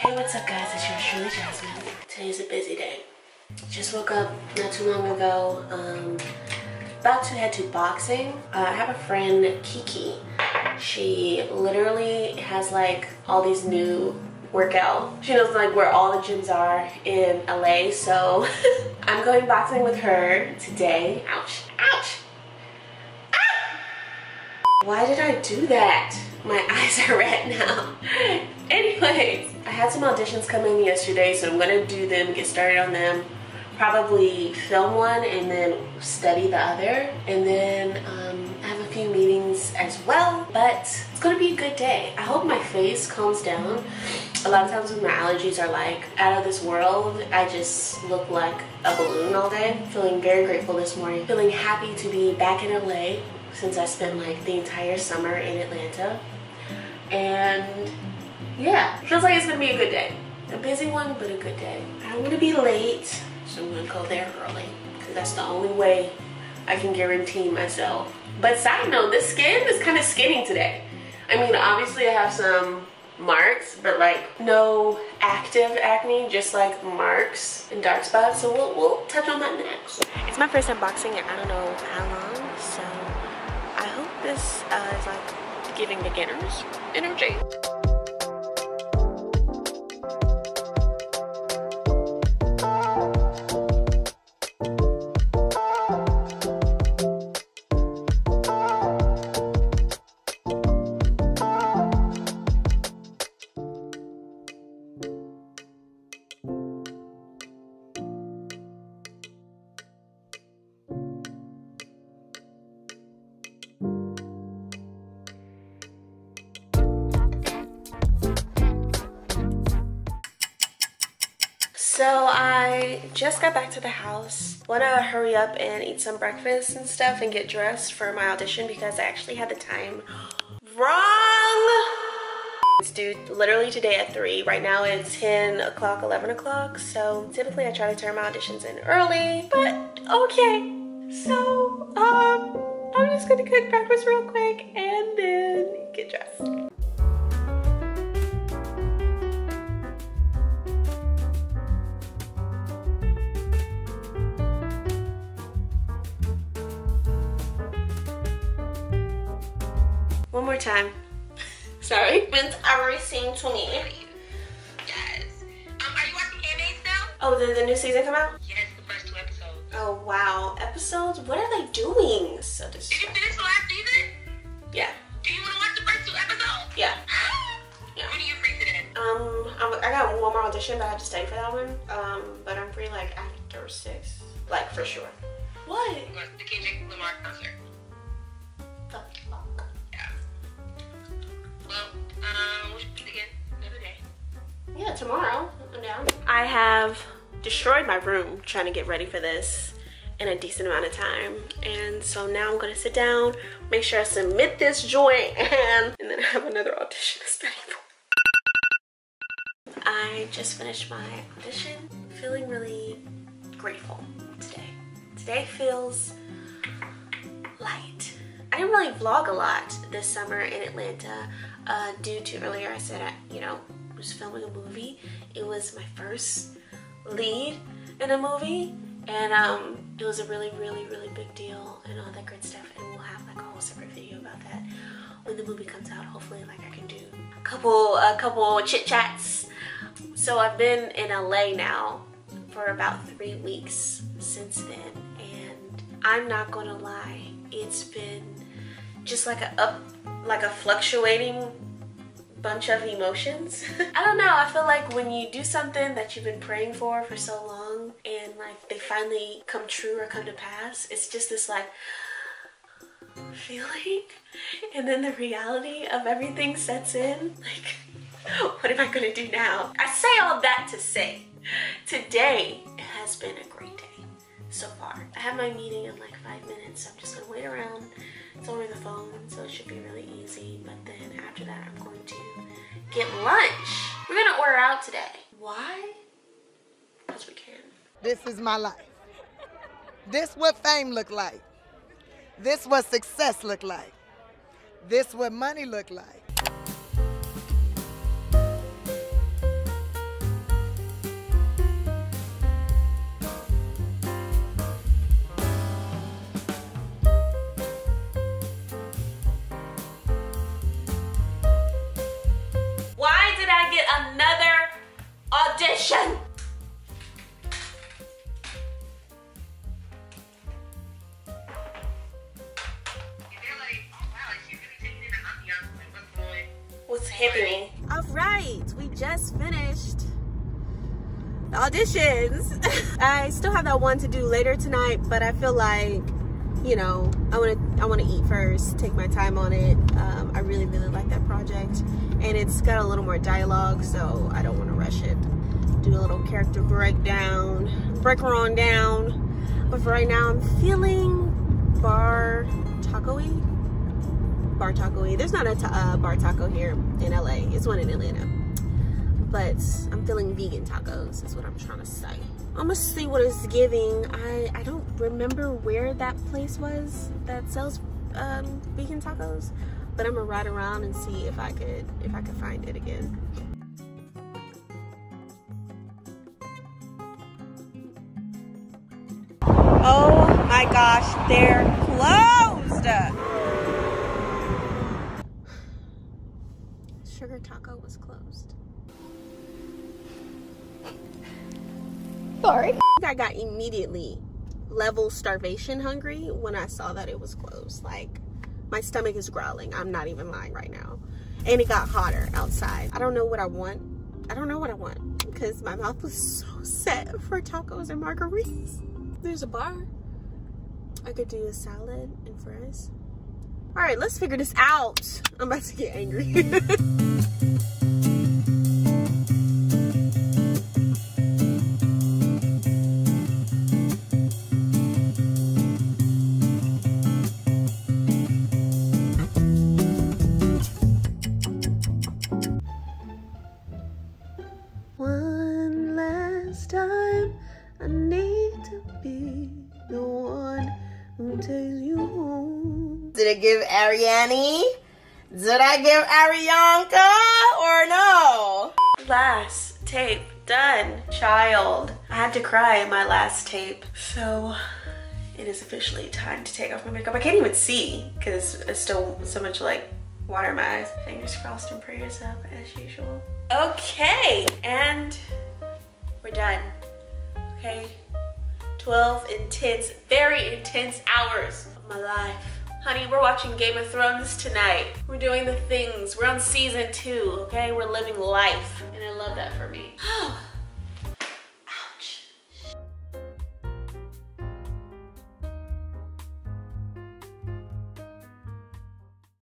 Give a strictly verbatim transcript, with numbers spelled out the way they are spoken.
Hey, what's up guys, it's your Shirley Jasmine. Today's a busy day. Just woke up not too long ago. Um, about to head to boxing. Uh, I have a friend, Kiki. She literally has like all these new workout. She knows like where all the gyms are in L A, so I'm going boxing with her today. Ouch, ouch. Ah! Why did I do that? My eyes are red now. Anyways. I had some auditions come in yesterday, so I'm gonna do them, get started on them, probably film one and then study the other, and then um, I have a few meetings as well, but it's gonna be a good day. I hope my face calms down. A lot of times when my allergies are like out of this world, I just look like a balloon all day. Feeling very grateful this morning, feeling happy to be back in L A since I spent like the entire summer in Atlanta, and yeah, feels like it's gonna be a good day. A busy one, but a good day. I don't wanna be late, so I'm gonna go there early, because that's the only way I can guarantee myself. But side note, this skin is kind of skinny today. I mean, obviously I have some marks, but like no active acne, just like marks and dark spots, so we'll, we'll touch on that next. It's my first time boxing in I don't know how long, so I hope this uh, is like giving beginners energy. So I just got back to the house. Wanna hurry up and eat some breakfast and stuff and get dressed for my audition because I actually had the time wrong. It's due literally today at three. Right now it's ten o'clock, eleven o'clock. So typically I try to turn my auditions in early, but okay. So um, I'm just gonna cook breakfast real quick and then get dressed. One more time. Sorry. Meant everything to me. Yes. Um, are you watching anime now? Oh, did the new season come out? Yes, the first two episodes. Oh wow, episodes? What are they doing? So distracting. Did you finish the last season? Yeah. Do you want to watch the first two episodes? Yeah. Yeah. When are you free today? Um, I'm, I got one more audition, but I have to study for that one. Um, but I'm free like after six, like for sure. What? I'm going to the Kendrick Lamar concert. The fuck? Well, um, we should do it again another day. Yeah, tomorrow. I'm down. I have destroyed my room trying to get ready for this in a decent amount of time. And so now I'm going to sit down, make sure I submit this joint, and, and then I have another audition to study for. I just finished my audition. Feeling really grateful today. Today feels light. I didn't really vlog a lot this summer in Atlanta uh, due to earlier I said I, you know, was filming a movie. It was my first lead in a movie, and um, it was a really, really, really big deal and all that good stuff. And we'll have like a whole separate video about that when the movie comes out. Hopefully, like I can do a couple, a couple chit chats. So I've been in L A now for about three weeks since then, and I'm not gonna lie, it's been just like a up, like a fluctuating bunch of emotions. I don't know, I feel like when you do something that you've been praying for for so long and like they finally come true or come to pass, it's just this like feeling, and then the reality of everything sets in. Like, what am I gonna do now? I say all that to say, today has been a great day so far. I have my meeting in like five minutes, so I'm just gonna wait around. It's over the phone, so it should be really easy. But then after that, I'm going to get lunch. We're gonna order out today. Why? Because we can. This is my life. This what fame look like. This what success look like. This what money look like. audition. What's happening? All right, we just finished the auditions. I still have that one to do later tonight, but I feel like, you know, I want to I want to eat first, take my time on it. Um, I really, really like that project. And it's got a little more dialogue, so I don't want to rush it. Do a little character breakdown, break on down. But for right now, I'm feeling bar taco-y. Bar taco-y. There's not a ta uh, bar taco here in L A. It's one in Atlanta. But I'm feeling vegan tacos is what I'm trying to say. I'm gonna see what it's giving. I, I don't remember where that place was that sells um, vegan tacos, but I'm gonna ride around and see if I could if I could find it again. Oh my gosh, they're closed! Sugar Taco was closed. Sorry. I got immediately level starvation hungry when I saw that it was closed. Like, my stomach is growling. I'm not even lying right now. And it got hotter outside. I don't know what I want. I don't know what I want because my mouth was so set for tacos and margaritas. There's a bar. I could do a salad and fries. All right, let's figure this out. I'm about to get angry. Did I give Ariane? Did I give Arianka or no? Last tape done, child. I had to cry in my last tape. So it is officially time to take off my makeup. I can't even see because it's still so much like water in my eyes. Fingers crossed and prayers up as usual. Okay, and we're done. Okay, twelve intense, very intense hours of my life. Honey, we're watching Game of Thrones tonight. We're doing the things. We're on season two, okay? We're living life. And I love that for me.